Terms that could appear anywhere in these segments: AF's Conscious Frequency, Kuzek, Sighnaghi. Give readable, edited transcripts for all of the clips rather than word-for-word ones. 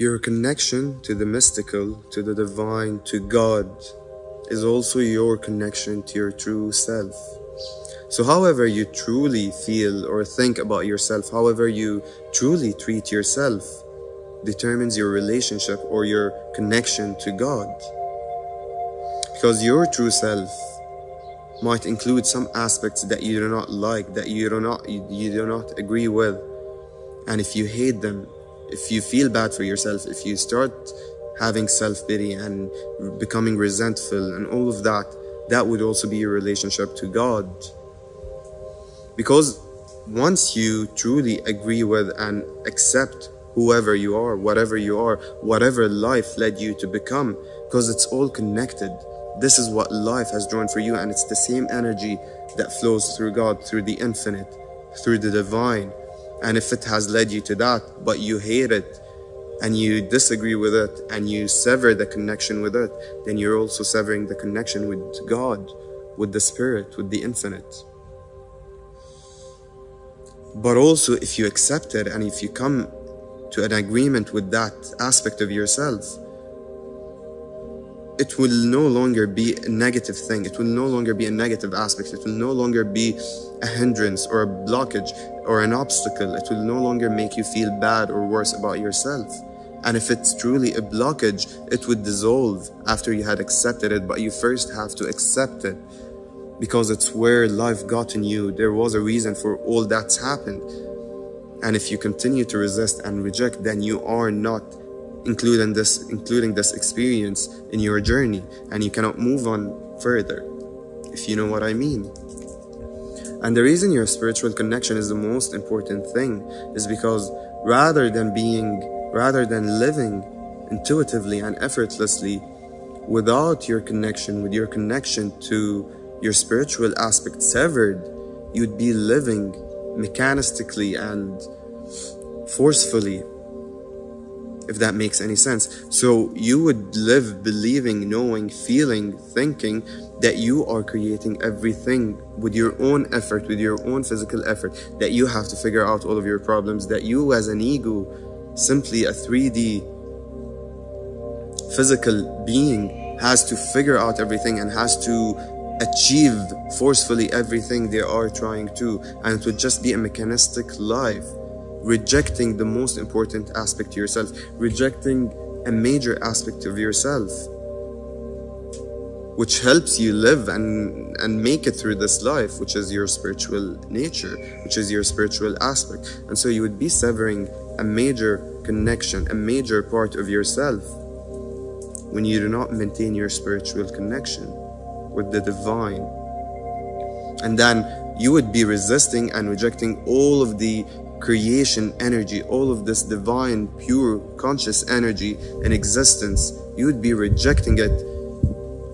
Your connection to the mystical, to the divine, to God is also your connection to your true self. So however you truly feel or think about yourself, however you truly treat yourself, determines your relationship or your connection to God. Because your true self might include some aspects that you do not like, that you do not agree with. And if you hate them, if you feel bad for yourself, if you start having self-pity and becoming resentful and all of that, that would also be your relationship to God. Because once you truly agree with and accept whoever you are, whatever life led you to become, because it's all connected. This is what life has drawn for you, and it's the same energy that flows through God, through the infinite, through the divine. And if it has led you to that, but you hate it, and you disagree with it, and you sever the connection with it, then you're also severing the connection with God, with the spirit, with the infinite. But also, if you accept it, and if you come to an agreement with that aspect of yourself, it will no longer be a negative thing. It will no longer be a negative aspect. It will no longer be a hindrance or a blockage or an obstacle. It will no longer make you feel bad or worse about yourself. And if it's truly a blockage, it would dissolve after you had accepted it, but you first have to accept it, because it's where life got in you. There was a reason for all that's happened. And if you continue to resist and reject, then you are not including this experience in your journey, and you cannot move on further, if you know what I mean. And the reason your spiritual connection is the most important thing is because rather than living intuitively and effortlessly without your connection, with your connection to your spiritual aspect severed, you'd be living mechanistically and forcefully, if that makes any sense. So you would live believing, knowing, feeling, thinking that you are creating everything with your own effort, with your own physical effort, that you have to figure out all of your problems, that you as an ego, simply a 3D physical being, has to figure out everything and has to achieve forcefully everything they are trying to, and it would just be a mechanistic life, rejecting the most important aspect to yourself, rejecting a major aspect of yourself, which helps you live and make it through this life, which is your spiritual nature, which is your spiritual aspect. And so you would be severing a major connection, a major part of yourself, when you do not maintain your spiritual connection with the divine. And then you would be resisting and rejecting all of the creation energy, all of this divine, pure, conscious energy in existence. You would be rejecting it,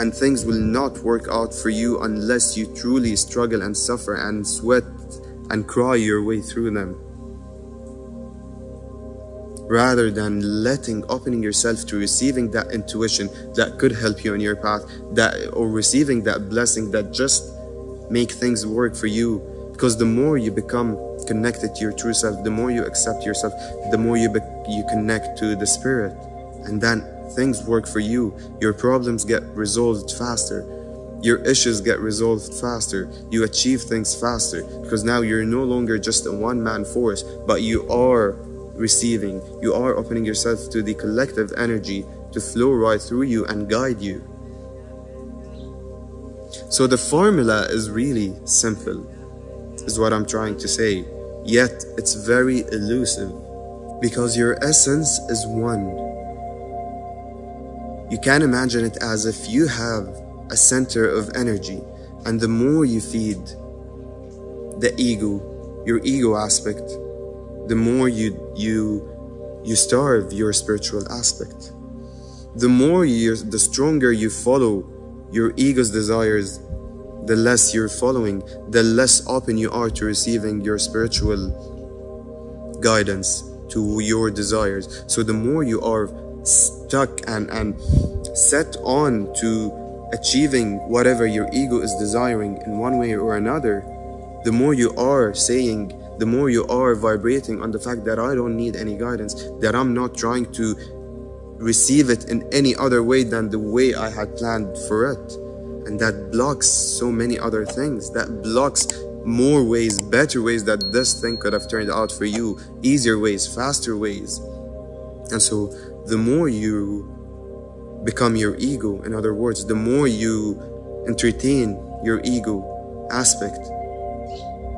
and things will not work out for you unless you truly struggle and suffer and sweat and cry your way through them. Rather than opening yourself to receiving that intuition that could help you on your path, or receiving that blessing that just make things work for you. Because the more you become connected to your true self, the more you accept yourself, the more you connect to the spirit, and then things work for you. Your problems get resolved faster, your issues get resolved faster, you achieve things faster, because now you're no longer just a one-man force, but you are receiving, you are opening yourself to the collective energy to flow right through you and guide you. So the formula is really simple, is what I'm trying to say, yet it's very elusive, because your essence is one. You can imagine it as if you have a center of energy, and the more you feed the ego, your ego aspect, the more you starve your spiritual aspect. The more the stronger you follow your ego's desires, the less you're following, the less open you are to receiving your spiritual guidance, to your desires. So the more you are stuck and set on to achieving whatever your ego is desiring in one way or another, the more you are saying the more you are vibrating on the fact that I don't need any guidance, that I'm not trying to receive it in any other way than the way I had planned for it. And that blocks so many other things. That blocks more ways, better ways that this thing could have turned out for you, easier ways, faster ways. And so the more you become your ego, in other words, the more you entertain your ego aspect,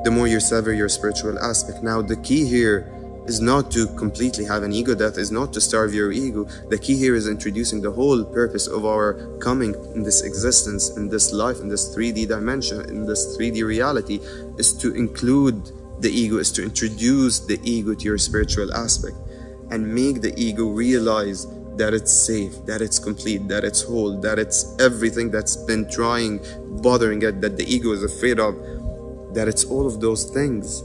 the more you sever your spiritual aspect. Now, the key here is not to completely have an ego death, is not to starve your ego. The key here is introducing the whole purpose of our coming in this existence, in this life, in this 3D dimension, in this 3D reality, is to include the ego, is to introduce the ego to your spiritual aspect and make the ego realize that it's safe, that it's complete, that it's whole, that it's everything that's been trying, bothering it, that the ego is afraid of, that it's all of those things.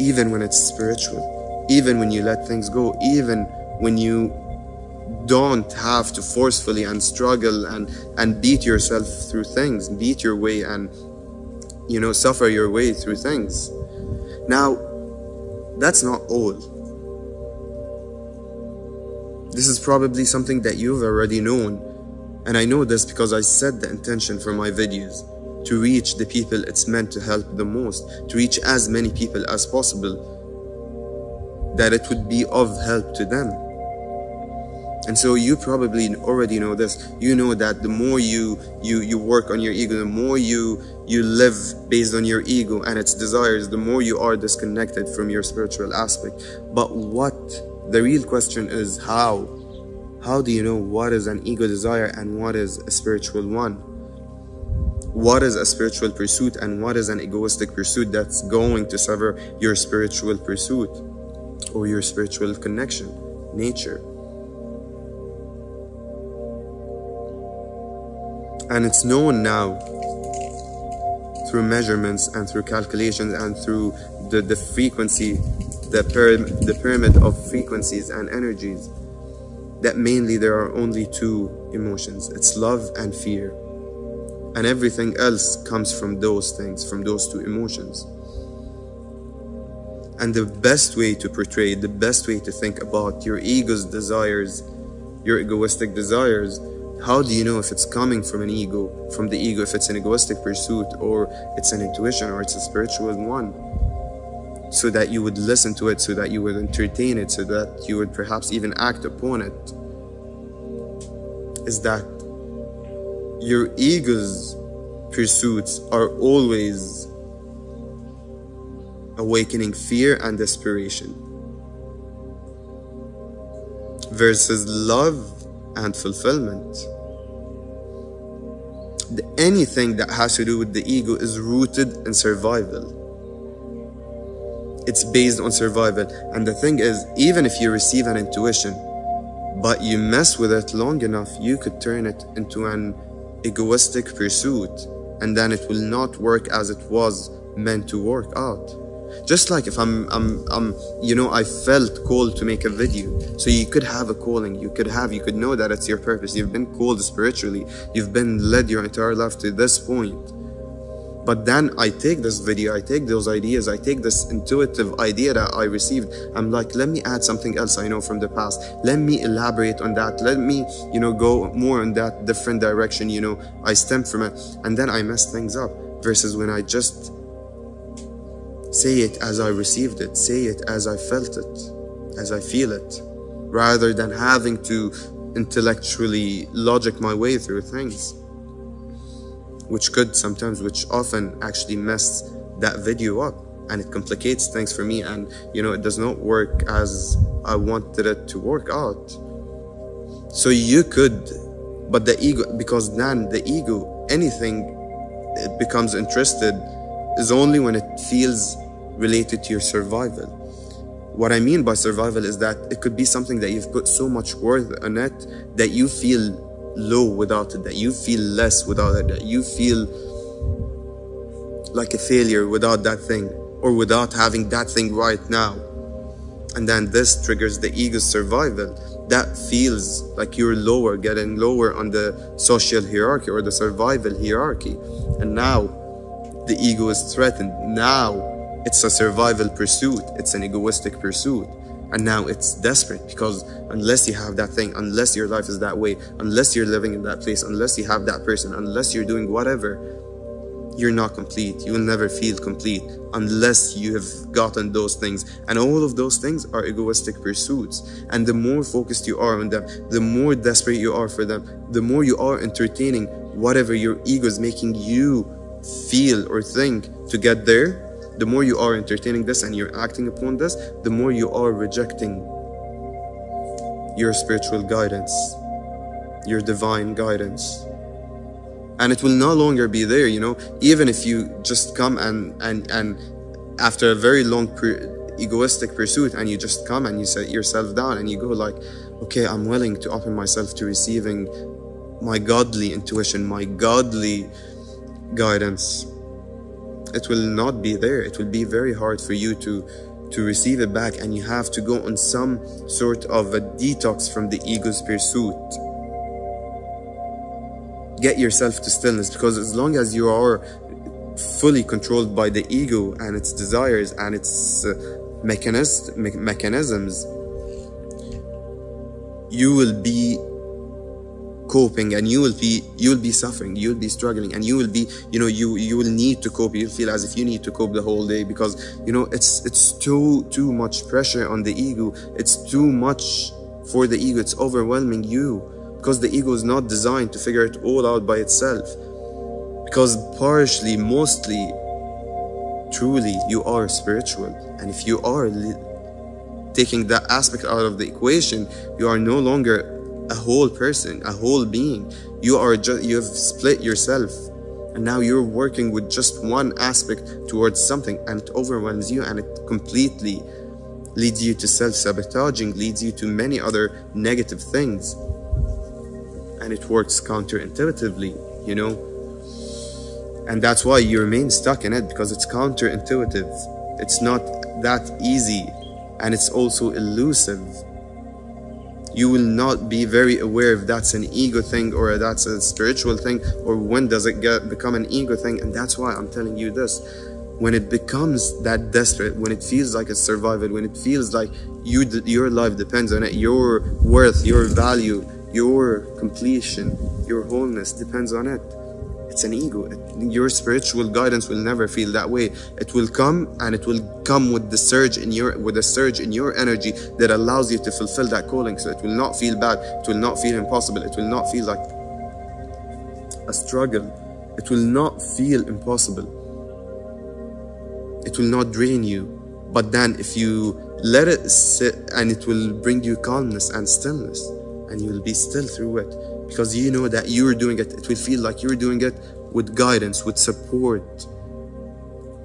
Even when it's spiritual, even when you let things go, even when you don't have to forcefully and struggle and beat yourself through things, beat your way and, you know, suffer your way through things. Now, that's not all. This is probably something that you've already known, and I know this because I set the intention for my videos to reach the people it's meant to help the most, to reach as many people as possible, that it would be of help to them. And so you probably already know this. You know that the more you work on your ego, the more you live based on your ego and its desires, the more you are disconnected from your spiritual aspect. But what the real question is, how? How do you know what is an ego desire and what is a spiritual one? What is a spiritual pursuit and what is an egoistic pursuit that's going to sever your spiritual pursuit or your spiritual connection, nature? And it's known now through measurements and through calculations and through the frequency, the pyramid of frequencies and energies, that mainly there are only two emotions. It's love and fear. And everything else comes from those things, from those two emotions. And the best way to portray, the best way to think about your ego's desires, your egoistic desires, how do you know if it's coming from an ego, from the ego, if it's an egoistic pursuit or it's an intuition or it's a spiritual one? So that you would listen to it, so that you would entertain it, so that you would perhaps even act upon it, is that your ego's pursuits are always awakening fear and desperation, versus love and fulfillment. Anything that has to do with the ego is rooted in survival. It's based on survival. And the thing is, even if you receive an intuition, but you mess with it long enough, you could turn it into an egoistic pursuit, and then it will not work as it was meant to work out. Just like if you know, I felt called to make a video. So you could have a calling, you could know that it's your purpose. You've been called spiritually, you've been led your entire life to this point. But then I take this video, I take those ideas, I take this intuitive idea that I received. I'm like, let me add something else I know from the past. Let me elaborate on that. Let me, you know, go more in that different direction, you know, I stem from it. And then I mess things up. Versus when I just say it as I received it, say it as I felt it, as I feel it, rather than having to intellectually logic my way through things. Which could sometimes, which often actually mess that video up, and it complicates things for me, and you know, it does not work as I wanted it to work out. So you could, but the ego, because then the ego, anything it becomes interested is only when it feels related to your survival. What I mean by survival is that it could be something that you've put so much worth on it that you feel low without it, that you feel less without it, that you feel like a failure without that thing, or without having that thing right now. And then this triggers the ego's survival. That feels like you're lower, getting lower on the social hierarchy or the survival hierarchy. And now the ego is threatened. Now it's a survival pursuit. It's an egoistic pursuit. And now it's desperate, because unless you have that thing, unless your life is that way, unless you're living in that place, unless you have that person, unless you're doing whatever, you're not complete. You will never feel complete unless you have gotten those things. And all of those things are egoistic pursuits. And the more focused you are on them, the more desperate you are for them, the more you are entertaining whatever your ego is making you feel or think to get there, the more you are entertaining this and you're acting upon this, the more you are rejecting your spiritual guidance, your divine guidance. And it will no longer be there, you know, even if you just come and after a very long egoistic pursuit, and you just come and you set yourself down and you go like, okay, I'm willing to open myself to receiving my godly intuition, my godly guidance. It will not be there. It will be very hard for you to receive it back, and you have to go on some sort of a detox from the ego's pursuit. Get yourself to stillness, because as long as you are fully controlled by the ego and its desires and its mechanisms, you will be coping, and you will be suffering, you will be struggling, and you will be, you know, you will need to cope. You'll feel as if you need to cope the whole day, because, you know, it's too much pressure on the ego. It's too much for the ego. It's overwhelming you, because the ego is not designed to figure it all out by itself, because partially, mostly, truly, you are spiritual. And if you are taking that aspect out of the equation, you are no longer a whole person, a whole being. You have split yourself, and now you're working with just one aspect towards something, and it overwhelms you, and it completely leads you to self-sabotaging, leads you to many other negative things, and it works counterintuitively, you know. And that's why you remain stuck in it, because it's counterintuitive. It's not that easy, and it's also elusive. You will not be very aware if that's an ego thing or that's a spiritual thing, or when does it become an ego thing. And that's why I'm telling you this. When it becomes that desperate, when it feels like it's survival, when it feels like your life depends on it, your worth, your value, your completion, your wholeness depends on it, it's an ego. Your spiritual guidance will never feel that way. It will come, and it will come with the surge in your energy that allows you to fulfill that calling. So it will not feel bad, it will not feel impossible, it will not feel like a struggle, it will not feel impossible, it will not drain you. But then if you let it sit, and it will bring you calmness and stillness, and you'll be still through it, because you know that you're doing it. It will feel like you're doing it with guidance, with support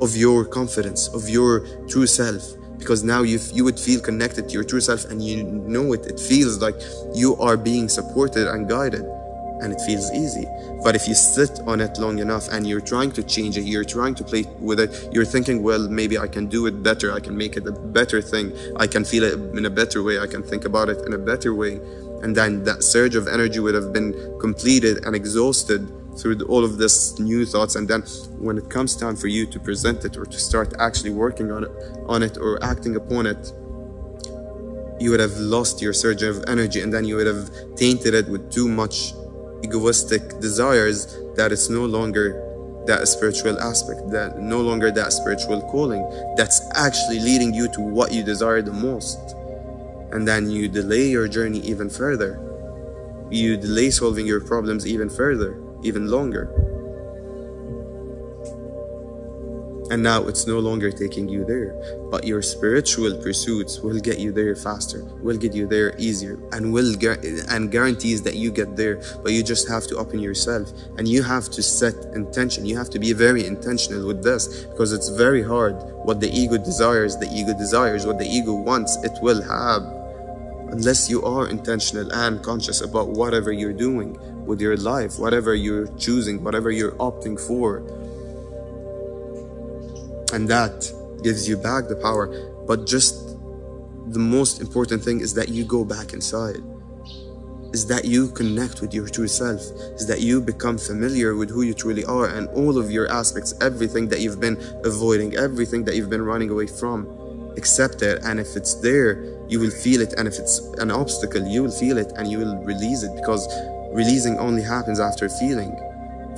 of your confidence, of your true self, because now you would feel connected to your true self, and you know it. It feels like you are being supported and guided, and it feels easy. But if you sit on it long enough and you're trying to change it, you're trying to play with it, you're thinking, well, maybe I can do it better, I can make it a better thing, I can feel it in a better way, I can think about it in a better way. And then that surge of energy would have been completed and exhausted through all of this new thoughts. And then when it comes time for you to present it, or to start actually working on it or acting upon it, you would have lost your surge of energy, and then you would have tainted it with too much egoistic desires, that it's no longer that spiritual aspect, that no longer that spiritual calling that's actually leading you to what you desire the most. And then you delay your journey even further. You delay solving your problems even further, even longer. And now it's no longer taking you there. But your spiritual pursuits will get you there faster, will get you there easier, and guarantees that you get there. But you just have to open yourself, and you have to set intention. You have to be very intentional with this, because it's very hard. What the ego desires, what the ego wants, it will have, unless you are intentional and conscious about whatever you're doing with your life, whatever you're choosing, whatever you're opting for. And that gives you back the power. But just the most important thing is that you go back inside. is that you connect with your true self, is that you become familiar with who you truly are and all of your aspects, everything that you've been avoiding, everything that you've been running away from. Accept it, and if it's there, you will feel it, and if it's an obstacle, you will feel it and you will release it, because releasing only happens after feeling.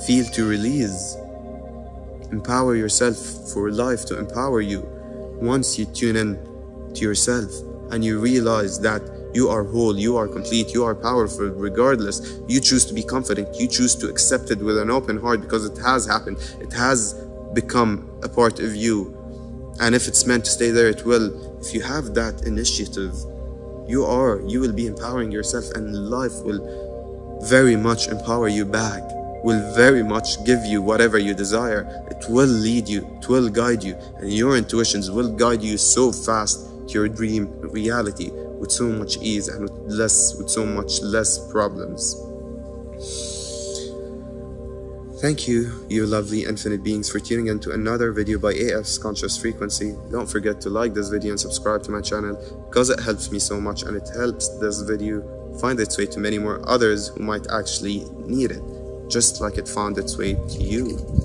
Feel to release. Empower yourself for life to empower you. Once you tune in to yourself and you realize that you are whole, you are complete, you are powerful regardless, you choose to be confident, you choose to accept it with an open heart because it has happened, it has become a part of you. And if it's meant to stay there, it will. If you have that initiative, you will be empowering yourself, and life will very much empower you back, will very much give you whatever you desire. It will lead you, it will guide you, and your intuitions will guide you so fast to your dream reality with so much ease and with so much less problems. Thank you, you lovely infinite beings, for tuning in to another video by AF's Conscious Frequency. Don't forget to like this video and subscribe to my channel, because it helps me so much and it helps this video find its way to many more others who might actually need it, just like it found its way to you.